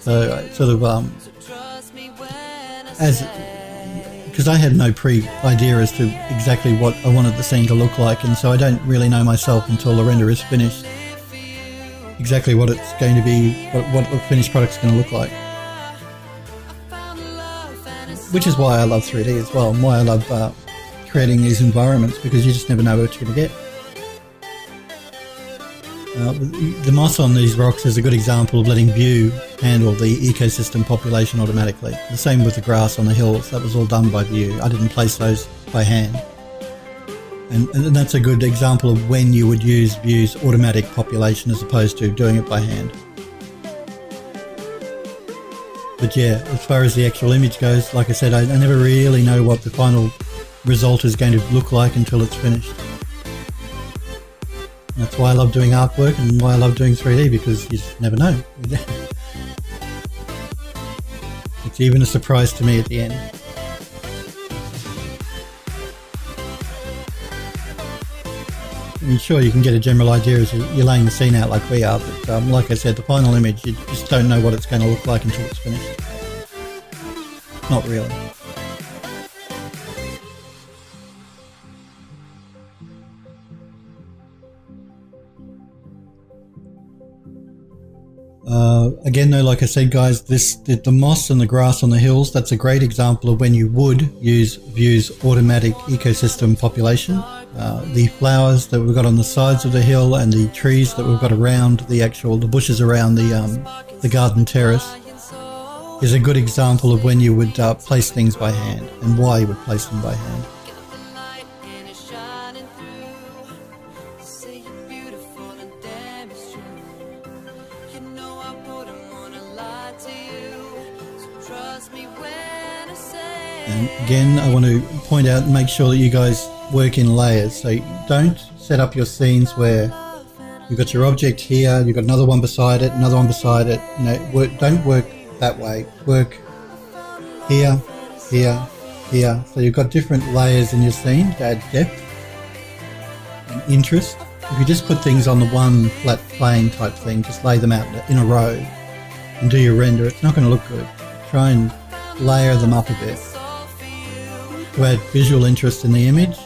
So I sort of because I had no pre-idea as to exactly what I wanted the scene to look like, and so I don't really know myself until the render is finished exactly what it's going to be, what the finished product's going to look like. Which is why I love 3D as well, and why I love creating these environments, because you just never know what you're going to get. The moss on these rocks is a good example of letting Vue handle the ecosystem population automatically. The same with the grass on the hills, that was all done by Vue. I didn't place those by hand. And that's a good example of when you would use Vue's automatic population as opposed to doing it by hand. But yeah, as far as the actual image goes, like I said, I never really know what the final result is going to look like until it's finished. And that's why I love doing artwork and why I love doing 3D, because you just never know. It's even a surprise to me at the end. I mean, sure, you can get a general idea as you're laying the scene out like we are, but like I said, the final image, you just don't know what it's going to look like until it's finished. Not really. Again though, like I said guys, the moss and the grass on the hills, that's a great example of when you would use Vue's automatic ecosystem population. The flowers that we've got on the sides of the hill and the trees that we've got around the bushes around the garden terrace is a good example of when you would place things by hand and why you would place them by hand. And again, I want to point out and make sure that you guys work in layers. So don't set up your scenes where you've got your object here, you've got another one beside it, another one beside it. You know, don't work that way. Work here, here, here. So you've got different layers in your scene to add depth and interest. If you just put things on the one flat plane type thing, just lay them out in a row and do your render, it's not going to look good. Try and layer them up a bit to add visual interest in the image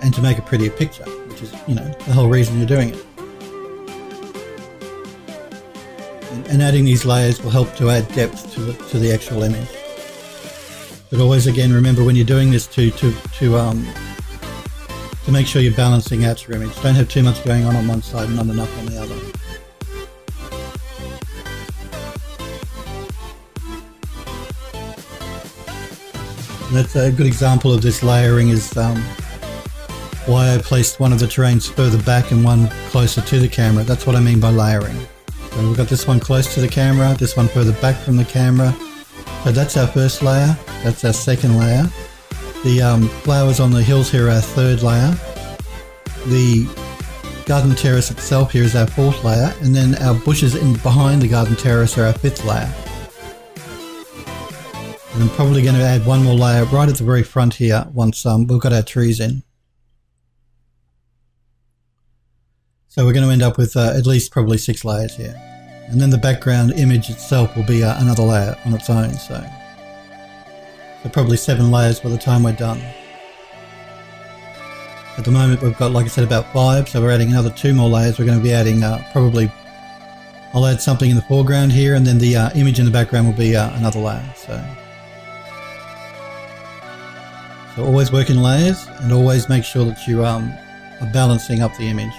and to make a prettier picture, which is, you know, the whole reason you're doing it. And adding these layers will help to add depth to the actual image. But always, again, remember when you're doing this to make sure you're balancing out your image. Don't have too much going on one side and not enough on the other. That's a good example of this layering is why I placed one of the terrains further back and one closer to the camera. That's what I mean by layering. So we've got this one close to the camera, this one further back from the camera. So that's our first layer, that's our second layer. The flowers on the hills here are our third layer. The garden terrace itself here is our fourth layer, and then our bushes behind the garden terrace are our fifth layer. I'm probably going to add one more layer right at the very front here once we've got our trees in. So we're going to end up with at least probably 6 layers here. And then the background image itself will be another layer on its own. So probably 7 layers by the time we're done. At the moment we've got, like I said, about 5, so we're adding another 2 more layers. We're going to be adding probably, I'll add something in the foreground here, and then the image in the background will be another layer. So always work in layers, and always make sure that you are balancing up the image.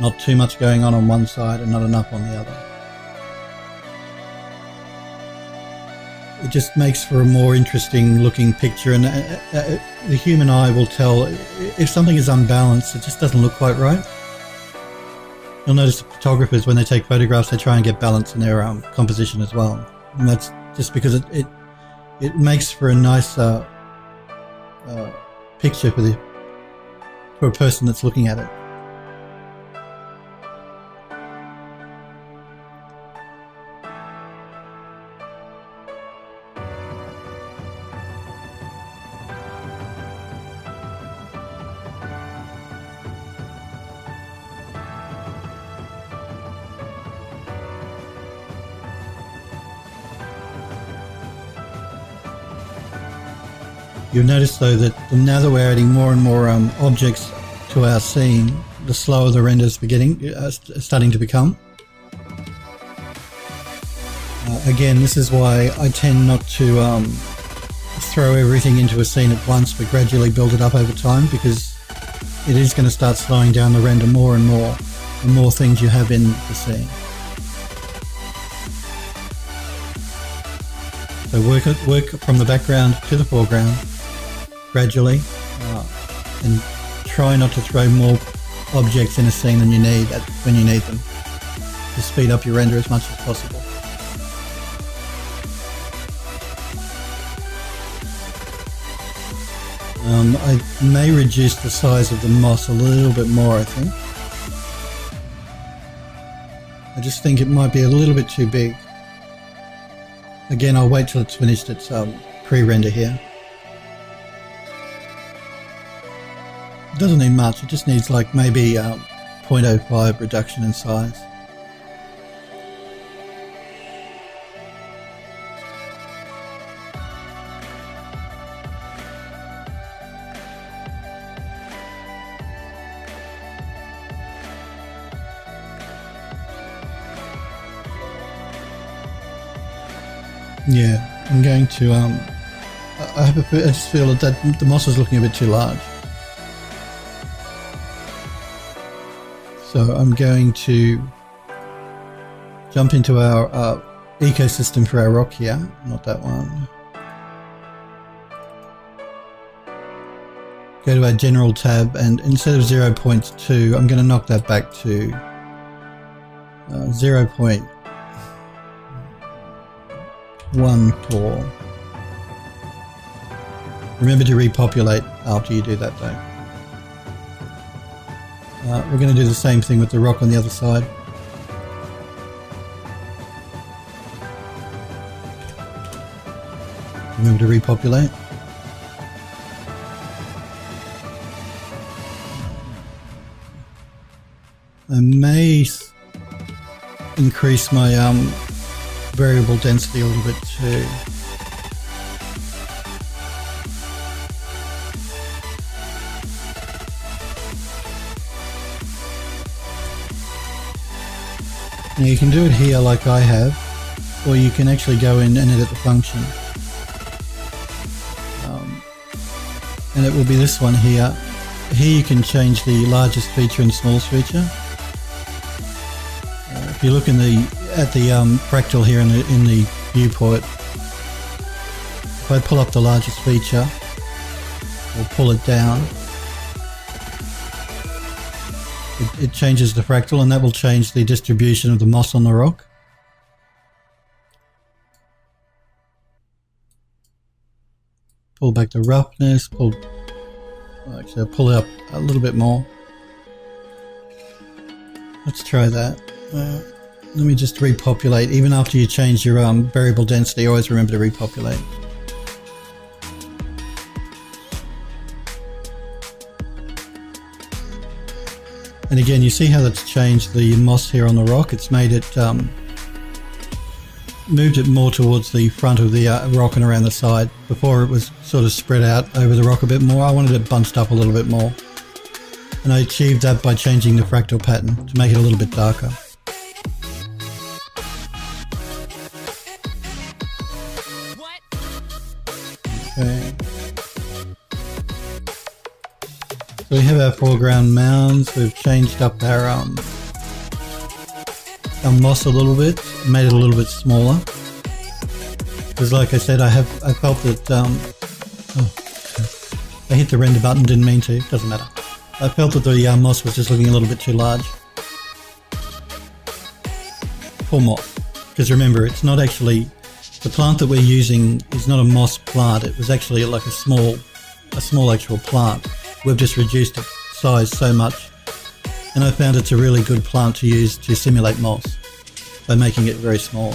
Not too much going on one side and not enough on the other. It just makes for a more interesting looking picture, and the human eye will tell if something is unbalanced. It just doesn't look quite right. You'll notice the photographers, when they take photographs, they try and get balance in their composition as well, and that's just because it makes for a nice picture for a person that's looking at it. You'll notice though that now that we're adding more and more objects to our scene, the slower the renders are starting to become. Again, this is why I tend not to throw everything into a scene at once, but gradually build it up over time, because it is going to start slowing down the render more and more, the more things you have in the scene. So work from the background to the foreground, gradually, and try not to throw more objects in a scene than you need when you need them, to speed up your render as much as possible. I may reduce the size of the moss a little bit more, I think. I just think it might be a little bit too big. Again, I'll wait till it's finished its pre-render here. It doesn't need much, it just needs like maybe 0.05 reduction in size. Yeah, I'm going to, I just feel that the moss is looking a bit too large. So I'm going to jump into our ecosystem for our rock here, not that one. Go to our general tab, and instead of 0.2, I'm going to knock that back to 0.1 tall. Remember to repopulate after you do that though. We're going to do the same thing with the rock on the other side. Remember to repopulate. I may increase my variable density a little bit too. Now you can do it here like I have, or you can actually go in and edit the function. And it will be this one here. Here you can change the largest feature and smallest feature. If you look in at the fractal here in the viewport, if I pull up the largest feature, or pull it down, it changes the fractal, and that will change the distribution of the moss on the rock. Pull back the roughness, actually I'll pull it up a little bit more. Let's try that. Let me just repopulate. Even after you change your variable density, always remember to repopulate. And again, you see how that's changed the moss here on the rock. It's made it, moved it more towards the front of the rock and around the side. Before it was sort of spread out over the rock a bit more. I wanted it bunched up a little bit more. And I achieved that by changing the fractal pattern to make it a little bit darker. So we have our foreground mounds. We've changed up our moss a little bit, made it a little bit smaller. Because, like I said, I felt that I hit the render button, didn't mean to. Doesn't matter. I felt that the moss was just looking a little bit too large. Poor moss. Because remember, it's not actually. The plant that we're using is not a moss plant, it was actually like a small actual plant. We've just reduced its size so much, and I found it's a really good plant to use to simulate moss by making it very small.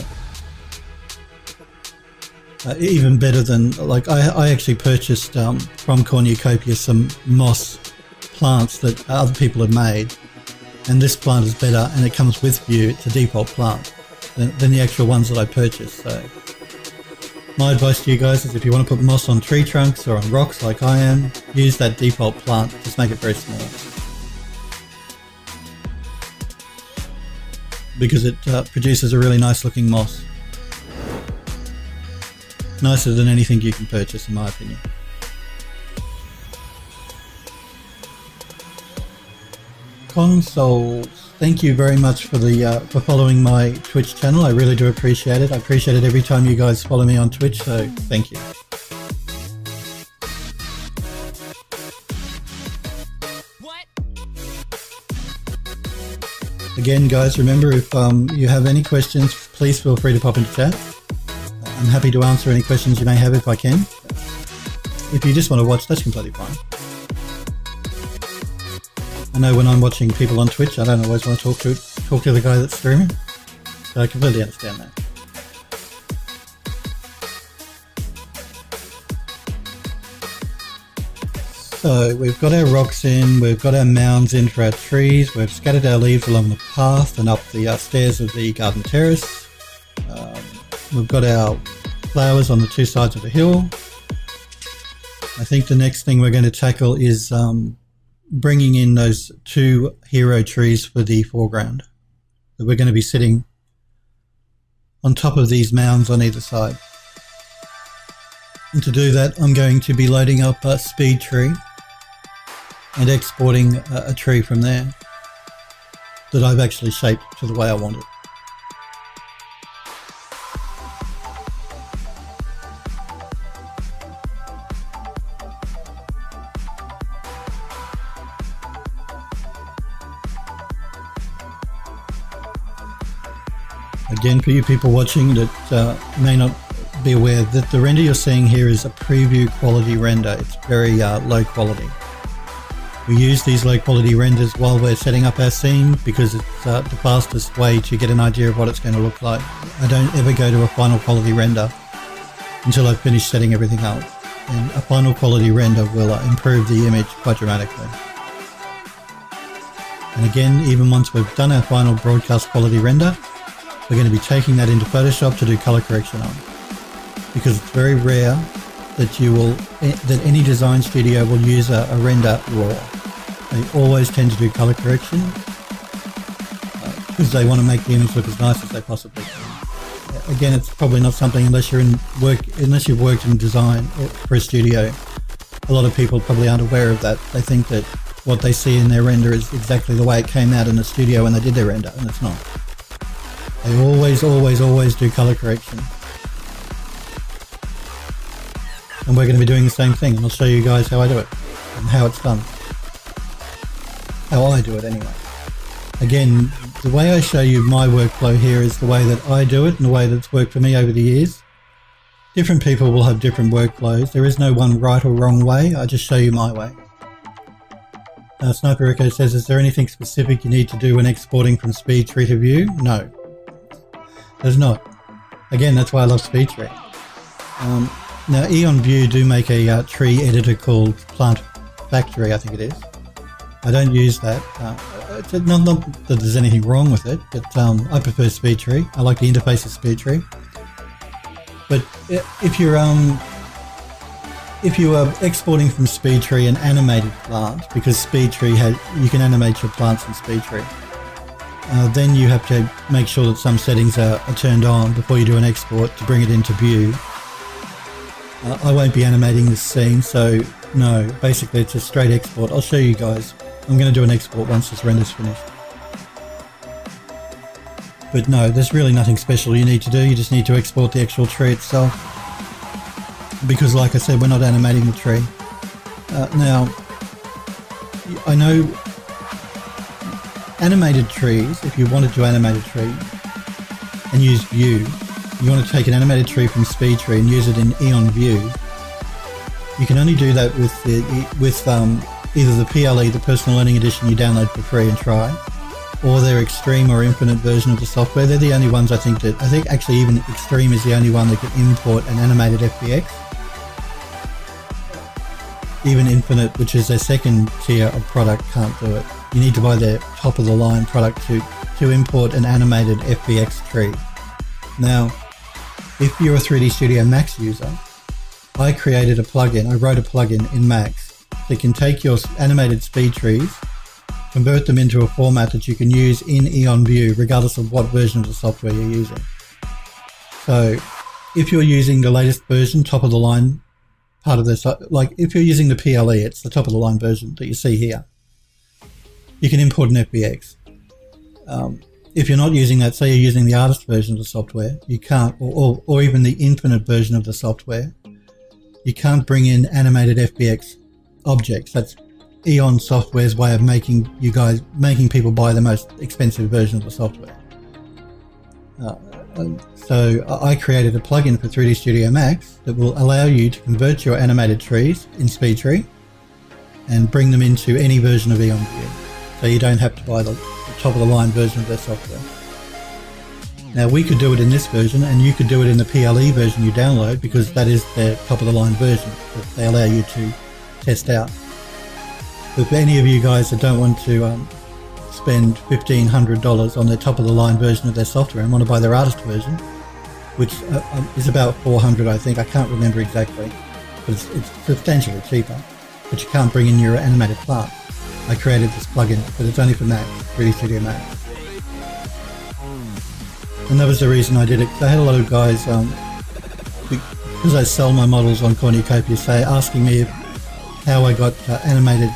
Even better than, like, I actually purchased from Cornucopia some moss plants that other people have made, and this plant is better, and it comes with Vue. It's a default plant than the actual ones that I purchased, so My advice to you guys is if you want to put moss on tree trunks or on rocks like I am, use that default plant, just make it very small. Because it produces a really nice looking moss. Nicer than anything you can purchase in my opinion. Consoles, thank you very much for the for following my Twitch channel. I really do appreciate it. I appreciate it every time you guys follow me on Twitch, so thank you. What? Again, guys, remember if you have any questions, please feel free to pop into chat. I'm happy to answer any questions you may have if I can. If you just want to watch, that's completely fine. I know when I'm watching people on Twitch, I don't always want to talk to the guy that's streaming, so I completely understand that. So we've got our rocks in, we've got our mounds in for our trees, we've scattered our leaves along the path and up the stairs of the garden terrace. We've got our flowers on the two sides of the hill. I think the next thing we're going to tackle is bringing in those two hero trees for the foreground that we're going to be sitting on top of these mounds on either side. And to do that, I'm going to be loading up a SpeedTree and exporting a tree from there that I've actually shaped to the way I want it. Again, for you people watching that may not be aware, that the render you're seeing here is a preview quality render. It's very low quality. We use these low quality renders while we're setting up our scene because it's the fastest way to get an idea of what it's going to look like. I don't ever go to a final quality render until I've finished setting everything up. And a final quality render will improve the image quite dramatically. And again, even once we've done our final broadcast quality render, we're going to be taking that into Photoshop to do color correction on, because it's very rare that any design studio will use a render raw. They always tend to do color correction because they want to make the image look as nice as they possibly can. Again, it's probably not something unless you've worked in design for a studio. A lot of people probably aren't aware of that. They think that what they see in their render is exactly the way it came out in the studio when they did their render, and it's not. They always do color correction. And we're going to be doing the same thing, and I'll show you guys how I do it and how it's done. How I do it anyway. Again, the way I show you my workflow here is the way that I do it and the way that's worked for me over the years. Different people will have different workflows. There is no one right or wrong way. I just show you my way. Now, Sniper Echo says, is there anything specific you need to do when exporting from SpeedTree to Vue? No. There's not. Again, that's why I love SpeedTree. Now, E-on Vue do make a tree editor called Plant Factory, I think it is. I don't use that. Not that there's anything wrong with it, but I prefer SpeedTree. I like the interface of SpeedTree. But if you are exporting from SpeedTree an animated plant, because SpeedTree you can animate your plants in SpeedTree. Then you have to make sure that some settings are turned on before you do an export to bring it into Vue. I won't be animating this scene, so no, basically it's a straight export. I'll show you guys. I'm going to do an export once this render's finished. But no, there's really nothing special you need to do. You just need to export the actual tree itself. Because like I said, we're not animating the tree. Now, I know animated trees, if you wanted to animate a tree and use Vue, you want to take an animated tree from SpeedTree and use it in E-on Vue, you can only do that with either the PLE, the Personal Learning Edition you download for free and try, or their Extreme or Infinite version of the software. They're the only ones I think actually even Extreme is the only one that can import an animated FBX. Even Infinite, which is their second tier of product, can't do it. You need to buy their top of the line product to import an animated FBX tree. Now, if you're a 3D Studio Max user, I created a plugin. I wrote a plugin in Max that can take your animated speed trees, convert them into a format that you can use in E-on Vue, regardless of what version of the software you're using. So if you're using the latest version, top of the line part of this, like if you're using the PLE, it's the top of the line version that you see here. You can import an FBX. If you're not using that, say you're using the artist version of the software, you can't, or even the infinite version of the software, you can't bring in animated FBX objects. That's E-on Software's way of making people buy the most expensive version of the software. So I created a plugin for 3D Studio Max that will allow you to convert your animated trees in SpeedTree and bring them into any version of E-on Vue. So you don't have to buy the top of the line version of their software. Now we could do it in this version, and you could do it in the PLE version you download, because that is their top of the line version that they allow you to test out. But for any of you guys that don't want to spend $1,500 on their top of the line version of their software and want to buy their artist version, which is about $400, I think, I can't remember exactly, but it's substantially cheaper, but you can't bring in your animated part. I created this plugin, but it's only for Mac, 3D Studio Max. And that was the reason I did it. I had a lot of guys, because I sell my models on Cornucopia, say, asking me how I got animated,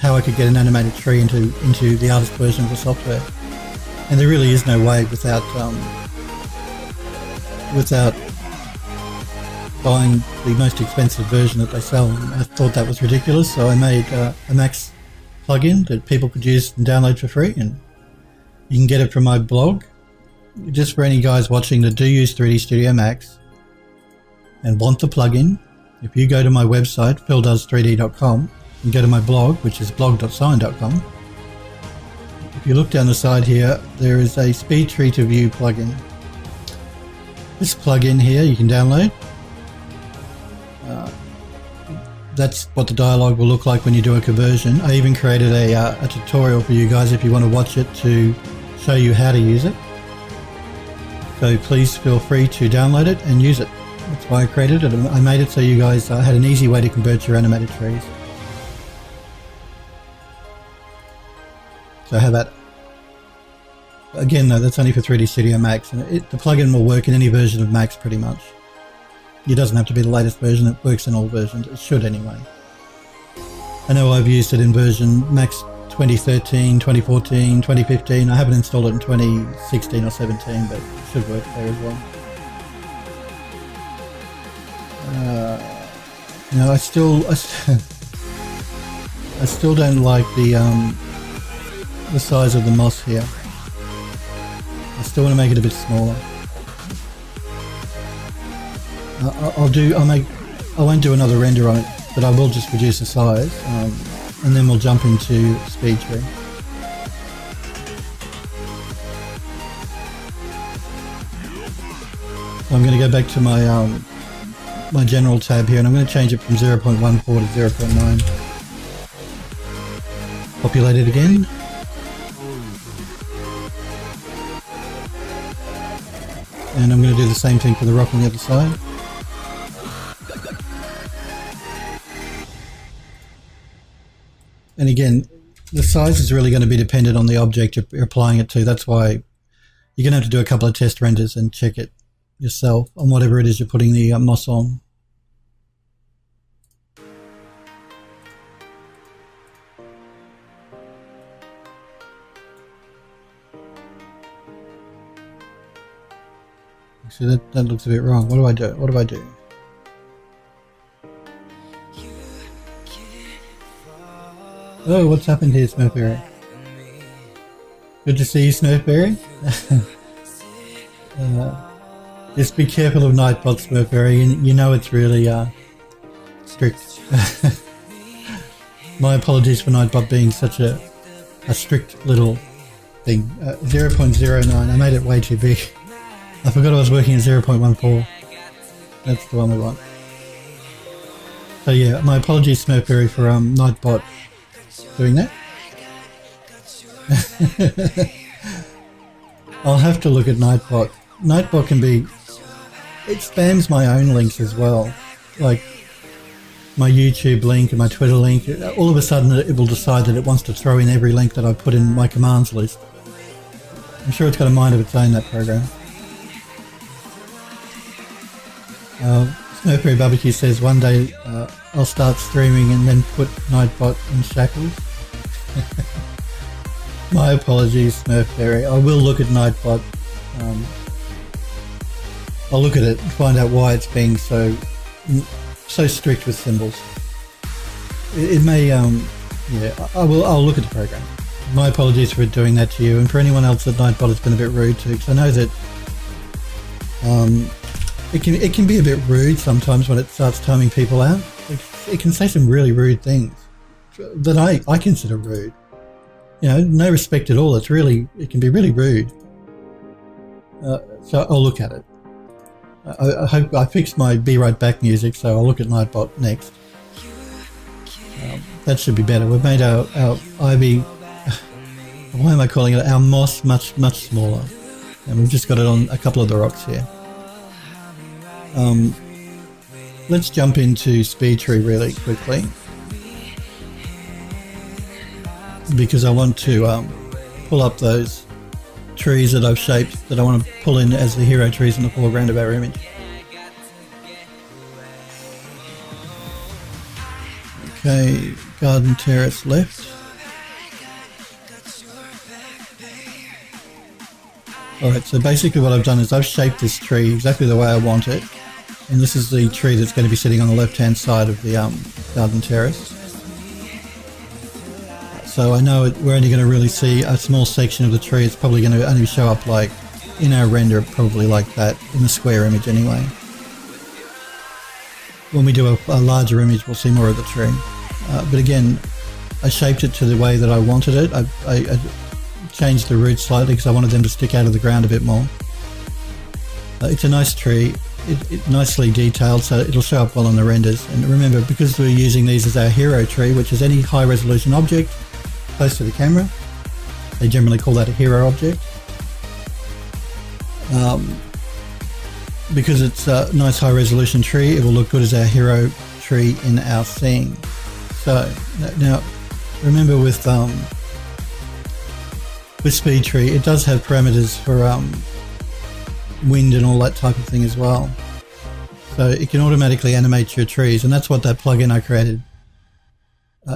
how I could get an animated tree into the artist version of the software. And there really is no way without without buying the most expensive version that they sell. And I thought that was ridiculous, so I made a Max plugin that people could use and download for free, and you can get it from my blog. Just for any guys watching that do use 3D Studio Max and want the plugin, if you go to my website phildoes3d.com and go to my blog, which is blog.sign.com, if you look down the side here, there is a SpeedTree to Vue plugin. This plugin here you can download. That's what the dialogue will look like when you do a conversion. I even created a tutorial for you guys if you want to watch it, to show you how to use it. So please feel free to download it and use it. That's why I created it. I made it so you guys had an easy way to convert your animated trees. So have that. Again though, that's only for 3D Studio Max, and the plugin will work in any version of Max pretty much. It doesn't have to be the latest version, it works in all versions, it should anyway. I know I've used it in version Max 2013, 2014, 2015, I haven't installed it in 2016 or 17, but it should work there as well. You know, I still don't like the size of the moss here. I still want to make it a bit smaller. I won't do another render on it, but I will just reduce the size, and then we'll jump into SpeedTree. I'm going to go back to my my general tab here, and I'm going to change it from 0.14 to 0.9. Populate it again. And I'm going to do the same thing for the rock on the other side. And again, the size is really going to be dependent on the object you're applying it to. That's why you're going to have to do a couple of test renders and check it yourself on whatever it is you're putting the moss on. So that looks a bit wrong. What do I do? What do I do? Oh, what's happened here, Smurfberry? Good to see you, Smurfberry. Just be careful of Nightbot, Smurfberry. You know it's really strict. My apologies for Nightbot being such a strict little thing. 0.09, I made it way too big. I forgot I was working at 0.14. That's the one we want. So yeah, my apologies, Smurfberry, for Nightbot doing that. I'll have to look at Nightbot. Nightbot can be it spams my own links as well, like my YouTube link and my Twitter link. All of a sudden it will decide that it wants to throw in every link that I put in my commands list. I'm sure it's got a mind of its own, that program. Snowberry Barbecue says one day I'll start streaming and then put Nightbot in shackles. My apologies, Snowberry. I will look at Nightbot. I'll look at it and find out why it's being so strict with symbols. It may, yeah, I'll look at the program. My apologies for doing that to you, and for anyone else that Nightbot has been a bit rude to, because I know that it can be a bit rude sometimes when it starts timing people out. It can say some really rude things that I consider rude. You know, no respect at all. It can be really rude. So I'll look at it. I hope I fixed my Be Right Back music, so I'll look at Nightbot next. That should be better. We've made our Ivy, why am I calling it, our moss much smaller, and we've just got it on a couple of the rocks here. Let's jump into SpeedTree really quickly, because I want to pull up those trees that I've shaped, that I want to pull in as the hero trees in the foreground of our image. Okay, garden terrace left. Alright, so basically what I've done is I've shaped this tree exactly the way I want it, and this is the tree that's going to be sitting on the left hand side of the garden terrace. So I know we're only going to really see a small section of the tree. It's probably going to only show up like in our render, probably like that, in the square image anyway. When we do a larger image, we'll see more of the tree. But again, I shaped it to the way that I wanted it. I changed the roots slightly because I wanted them to stick out of the ground a bit more. It's a nice tree. It's nicely detailed, so it'll show up well on the renders. And remember, because we're using these as our hero tree, which is any high resolution object close to the camera, they generally call that a hero object. Because it's a nice high resolution tree, it will look good as our hero tree in our scene. So now remember with SpeedTree, it does have parameters for wind and all that type of thing as well, so it can automatically animate your trees, and that's what that plugin I created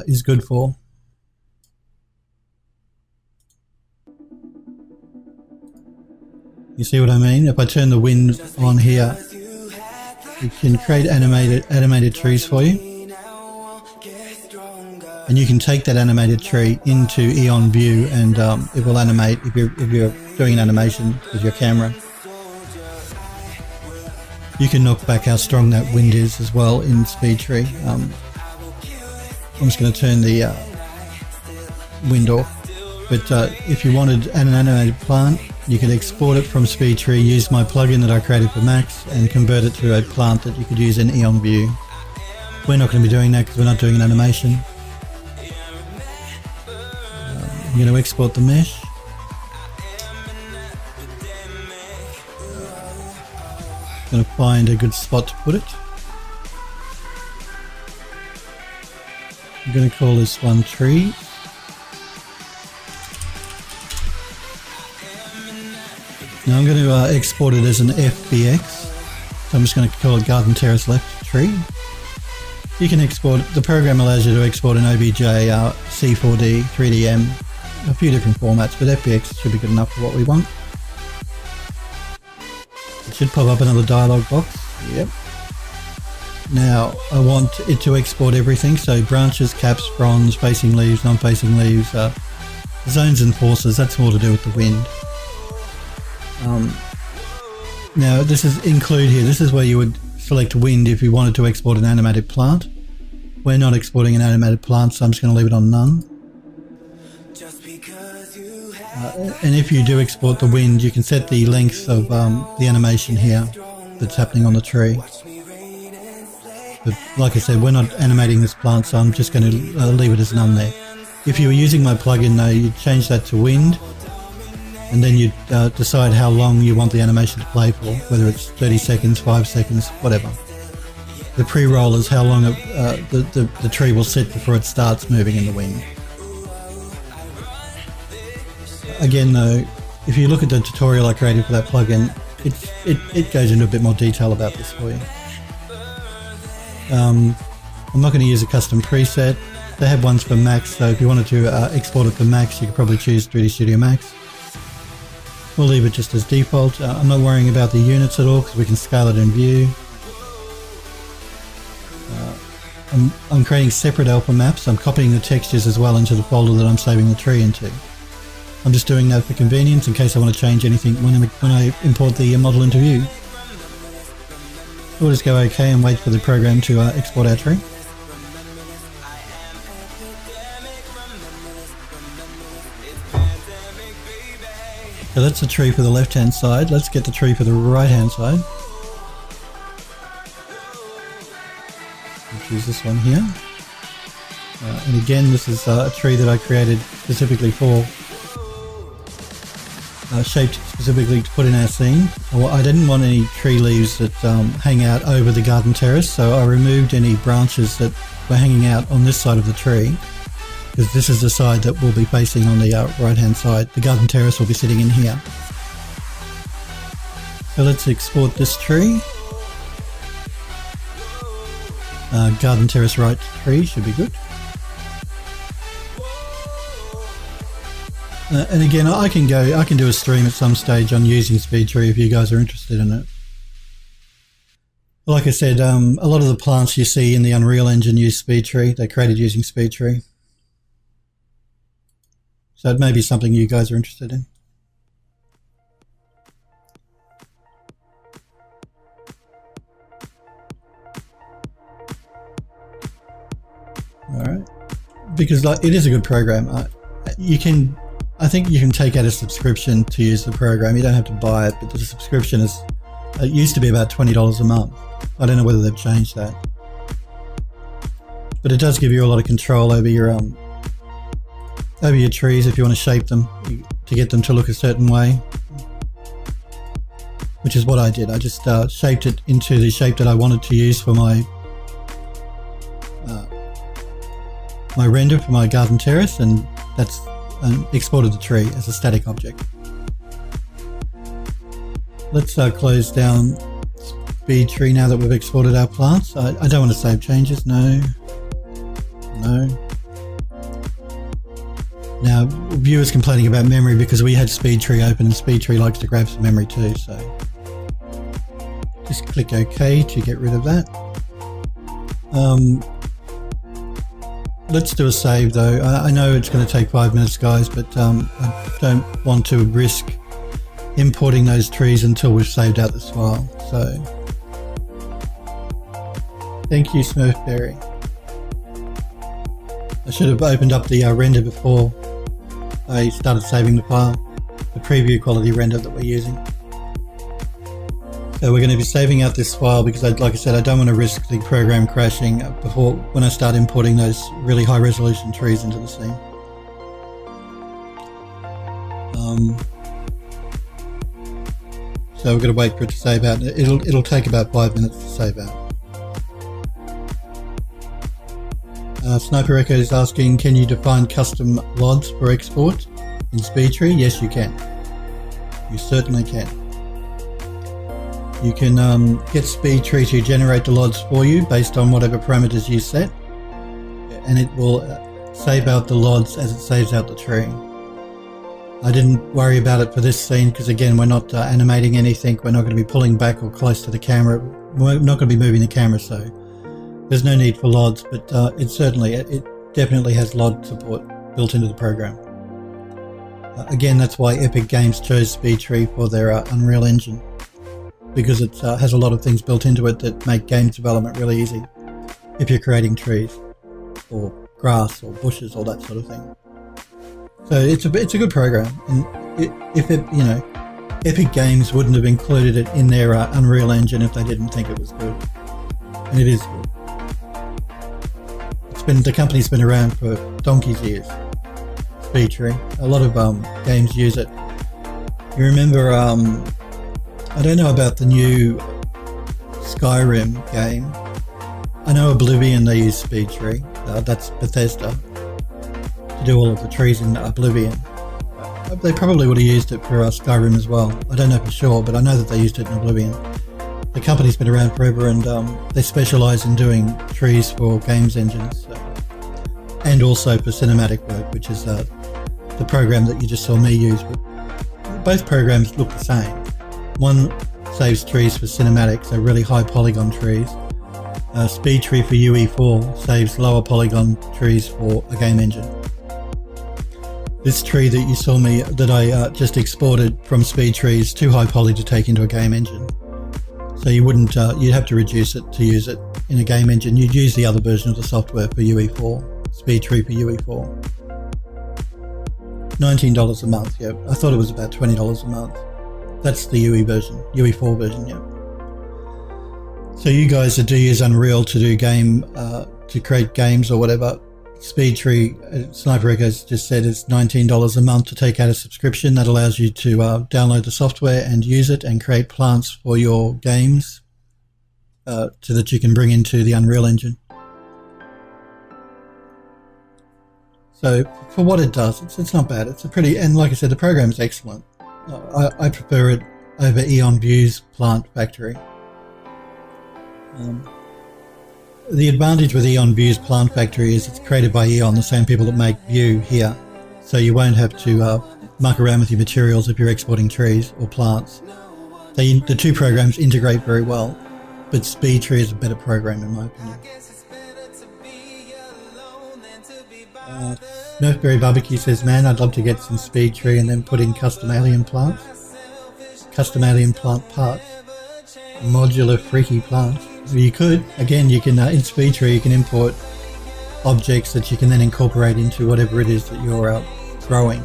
is good for. You see what I mean? If I turn the wind on here, it can create animated trees for you, and you can take that animated tree into E-on Vue, and it will animate if you're doing an animation with your camera. You can knock back how strong that wind is as well in SpeedTree. I'm just going to turn the wind off, but if you wanted an animated plant, you could export it from SpeedTree, use my plugin that I created for Max, and convert it to a plant that you could use in E-on Vue. We're not going to be doing that because we're not doing an animation. I'm going to export the mesh. I'm going to find a good spot to put it. I'm going to call this one tree. Now I'm going to export it as an FBX, so I'm just going to call it Garden Terrace Left Tree. You can export, the program allows you to export an OBJ, C4D, 3DM, a few different formats, but FBX should be good enough for what we want. It should pop up another dialog box, yep. Now I want it to export everything, so branches, caps, fronds, facing leaves, non-facing leaves, zones and forces, that's all to do with the wind. Now this is include here, this is where you would select wind if you wanted to export an animated plant. We're not exporting an animated plant, so I'm just going to leave it on none. And if you do export the wind, you can set the length of the animation here that's happening on the tree. But like I said, we're not animating this plant, so I'm just going to leave it as none there. If you were using my plugin though, you'd change that to wind. and then you decide how long you want the animation to play for, whether it's 30 seconds, 5 seconds, whatever. The pre-roll is how long the tree will sit before it starts moving in the wind. Again though, if you look at the tutorial I created for that plugin, it goes into a bit more detail about this for you. I'm not going to use a custom preset. They have ones for Max, so if you wanted to export it for Max, you could probably choose 3D Studio Max. We'll leave it just as default. I'm not worrying about the units at all because we can scale it in Vue. I'm creating separate alpha maps. I'm copying the textures as well into the folder that I'm saving the tree into. I'm just doing that for convenience in case I want to change anything when I import the model into Vue. We'll just go OK and wait for the program to export our tree. So that's the tree for the left hand side. Let's get the tree for the right hand side. We'll choose this one here. And again, this is a tree that I created specifically for shaped specifically to put in our scene. Well, I didn't want any tree leaves that hang out over the garden terrace, so I removed any branches that were hanging out on this side of the tree, because this is the side that we'll be facing on the right hand side. The garden terrace will be sitting in here. So let's export this tree. Garden terrace right tree should be good. And again, I can do a stream at some stage on using SpeedTree if you guys are interested in it. Like I said, a lot of the plants you see in the Unreal Engine use SpeedTree. They're created using SpeedTree. So it may be something you guys are interested in. Alright. Because it is a good program. I think you can take out a subscription to use the program. You don't have to buy it, but the subscription it used to be about $20 a month. I don't know whether they've changed that. But it does give you a lot of control over your trees if you want to shape them to get them to look a certain way, which is what I did. I just shaped it into the shape that I wanted to use for my my render for my garden terrace, and that's and exported the tree as a static object. Let's close down SpeedTree now that we've exported our plants. I don't want to save changes, no. No. Now, viewers complaining about memory because we had SpeedTree open and SpeedTree likes to grab some memory too, so. Just click OK to get rid of that. Let's do a save though. I know it's going to take 5 minutes, guys, but I don't want to risk importing those trees until we've saved out this file. So, thank you, Smurfberry. I should have opened up the render before I started saving the file, the preview quality render that we're using. So we're going to be saving out this file because, like I said, I don't want to risk the program crashing before when I start importing those really high resolution trees into the scene. So we're going to wait for it to save out. It'll take about 5 minutes to save out. Sniper Echo is asking, can you define custom LODs for export in SpeedTree? Yes, you can. You certainly can. You can get SpeedTree to generate the LODs for you based on whatever parameters you set, and it will save out the LODs as it saves out the tree. I didn't worry about it for this scene because, again, we're not animating anything. We're not going to be pulling back or close to the camera. We're not going to be moving the camera, so there's no need for LODs, but it definitely has LOD support built into the program. Again, that's why Epic Games chose SpeedTree for their Unreal Engine, because it has a lot of things built into it that make game development really easy if you're creating trees or grass or bushes or that sort of thing. So it's a good program, and Epic Games wouldn't have included it in their Unreal Engine if they didn't think it was good, and it is good. The company's been around for donkey's years, SpeedTree. A lot of games use it. You remember, I don't know about the new Skyrim game. I know Oblivion, they use SpeedTree. That's Bethesda to do all of the trees in Oblivion. They probably would have used it for Skyrim as well. I don't know for sure, but I know that they used it in Oblivion. The company's been around forever, and they specialize in doing trees for games engines, and also for cinematic work, which is the program that you just saw me use. But both programs look the same. One saves trees for cinematics, so really high polygon trees. SpeedTree for UE4 saves lower polygon trees for a game engine. This tree that you saw me, that I just exported from SpeedTree, is too high poly to take into a game engine. So you wouldn't, you'd have to reduce it to use it in a game engine. You'd use the other version of the software for UE4, SpeedTree for UE4. $19 a month, yeah. I thought it was about $20 a month. That's the UE version, UE4 version, yeah. So you guys that do use Unreal to do game, to create games or whatever, SpeedTree, Sniper Echoes just said it's $19 a month to take out a subscription that allows you to download the software and use it and create plants for your games, so that you can bring into the Unreal Engine. So for what it does, it's not bad. It's a pretty, and like I said, the program is excellent. I prefer it over E-on Vue's Plant Factory. The advantage with E-on Vue's Plant Factory is it's created by E-on, the same people that make Vue here. So you won't have to muck around with your materials if you're exporting trees or plants. The two programs integrate very well, but SpeedTree is a better program in my opinion. Nerfberry Barbecue says, man, I'd love to get some SpeedTree and then put in custom alien plants. Custom alien plant parts. Modular freaky plants. You could, again, you can in SpeedTree you can import objects that you can then incorporate into whatever it is that you're out growing.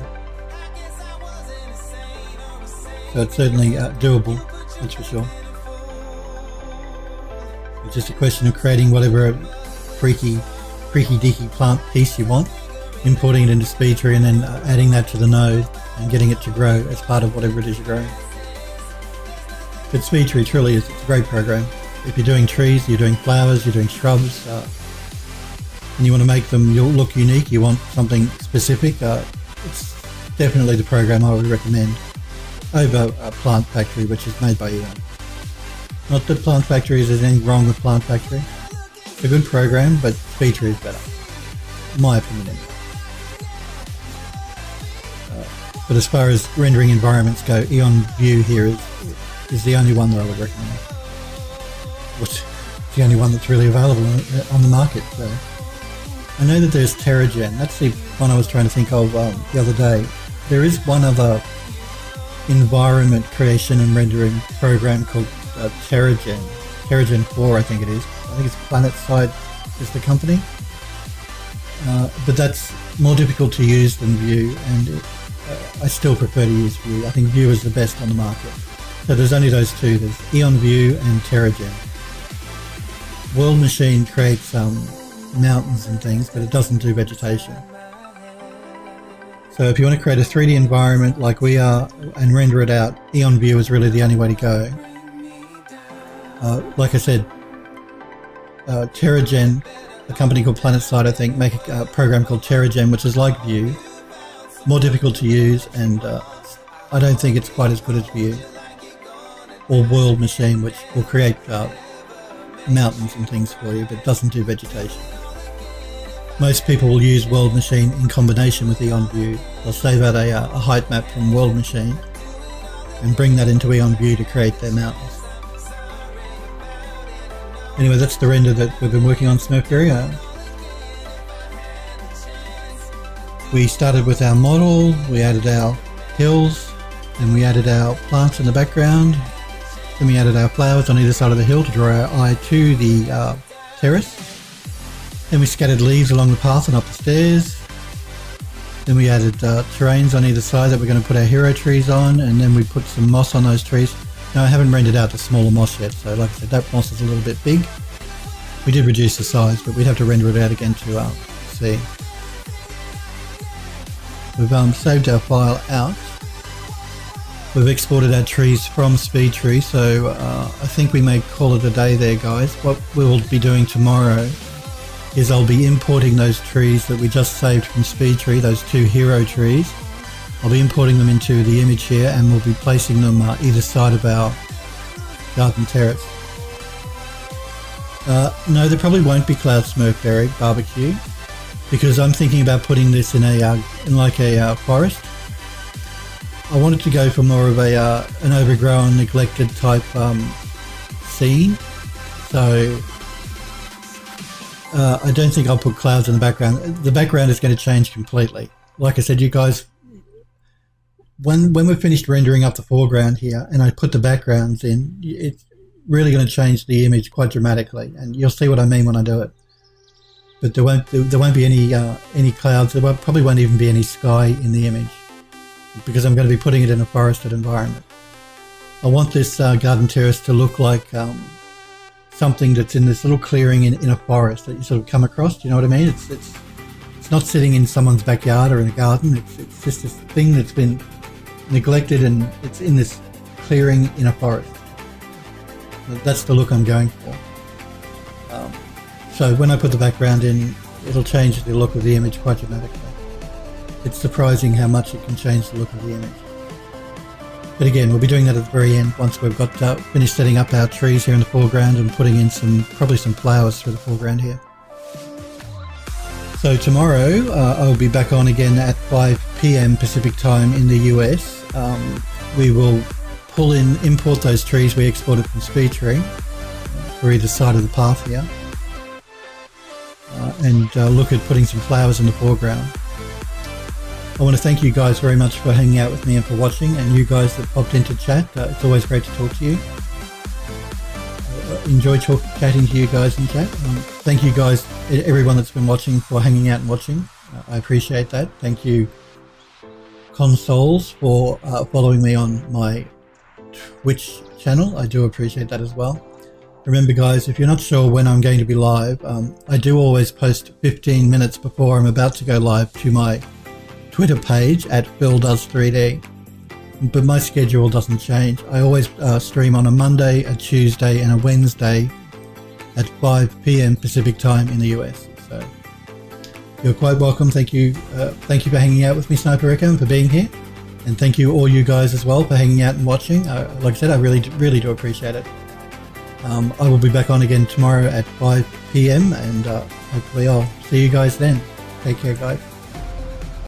So it's certainly doable, that's for sure. It's just a question of creating whatever freaky deaky plant piece you want, importing it into SpeedTree and then adding that to the node and getting it to grow as part of whatever it is you're growing. But SpeedTree truly is, it's a great program. If you're doing trees, you're doing flowers, you're doing shrubs, and you want to make them look unique, you want something specific, it's definitely the program I would recommend over Plant Factory, which is made by E-on. Not that Plant Factory is anything wrong with Plant Factory. It's a good program, but SpeedTree is better, in my opinion. But as far as rendering environments go, E-on Vue here is the only one that I would recommend. It's the only one that's really available on the market. So I know that there's TerraGen. That's the one I was trying to think of the other day. There is one other environment creation and rendering program called TerraGen. TerraGen 4, I think it is. I think it's Planetside is the company. But that's more difficult to use than Vue, and I still prefer to use Vue. I think Vue is the best on the market. So there's only those two. There's E-on Vue and TerraGen. World Machine creates mountains and things, but it doesn't do vegetation. So if you want to create a 3D environment like we are and render it out, E-on Vue is really the only way to go. Like I said, TerraGen, a company called Planetside, I think, make a program called TerraGen, which is like Vue, more difficult to use, and I don't think it's quite as good as Vue or World Machine, which will create mountains and things for you, but doesn't do vegetation. Most people will use World Machine in combination with E-on Vue. They'll save out a height map from World Machine and bring that into E-on Vue to create their mountains. Anyway, that's the render that we've been working on, Snowberry. We started with our model, we added our hills, then we added our plants in the background. Then we added our flowers on either side of the hill to draw our eye to the terrace. Then we scattered leaves along the path and up the stairs. Then we added terrains on either side that we're going to put our hero trees on, and then we put some moss on those trees. Now I haven't rendered out the smaller moss yet, so like I said, that moss is a little bit big. We did reduce the size, but we'd have to render it out again to see. We've saved our file out. We've exported our trees from SpeedTree, so I think we may call it a day there, guys. What we'll be doing tomorrow is I'll be importing those trees that we just saved from SpeedTree, those two hero trees. I'll be importing them into the image here, and we'll be placing them either side of our garden terrace. No, there probably won't be Cloud Smirkberry barbecue, because I'm thinking about putting this in a forest. I wanted to go for more of a an overgrown, neglected type scene, so I don't think I'll put clouds in the background. The background is going to change completely. Like I said, you guys, when we're finished rendering up the foreground here and I put the backgrounds in, it's really going to change the image quite dramatically, and you'll see what I mean when I do it. But there won't be any clouds. There probably won't even be any sky in the image, because I'm going to be putting it in a forested environment. I want this garden terrace to look like something that's in this little clearing in a forest that you sort of come across. Do you know what I mean? It's not sitting in someone's backyard or in a garden. It's just this thing that's been neglected, and it's in this clearing in a forest. That's the look I'm going for. So when I put the background in, it'll change the look of the image quite dramatically. It's surprising how much it can change the look of the image. But again, we'll be doing that at the very end once we've got finished setting up our trees here in the foreground and putting in probably some flowers through the foreground here. So tomorrow I'll be back on again at 5 PM Pacific time in the US. We will import those trees we exported from SpeedTree for either side of the path here, and look at putting some flowers in the foreground. I want to thank you guys very much for hanging out with me and for watching, and you guys that popped into chat. It's always great to talk to you. Enjoy chatting to you guys in chat. Thank you guys, everyone that's been watching, for hanging out and watching. I appreciate that. Thank you, Consoles, for following me on my Twitch channel. I do appreciate that as well. Remember, guys, if you're not sure when I'm going to be live, I do always post 15 minutes before I'm about to go live to my Twitter page at Phil Does 3D, but my schedule doesn't change. I always stream on a Monday, a Tuesday, and a Wednesday at 5 PM Pacific time in the US. So you're quite welcome. Thank you for hanging out with me, Sniper Echo, and for being here, and thank you all you guys as well for hanging out and watching. Like I said, I really do appreciate it. I will be back on again tomorrow at 5 PM, and hopefully I'll see you guys then. Take care, guys.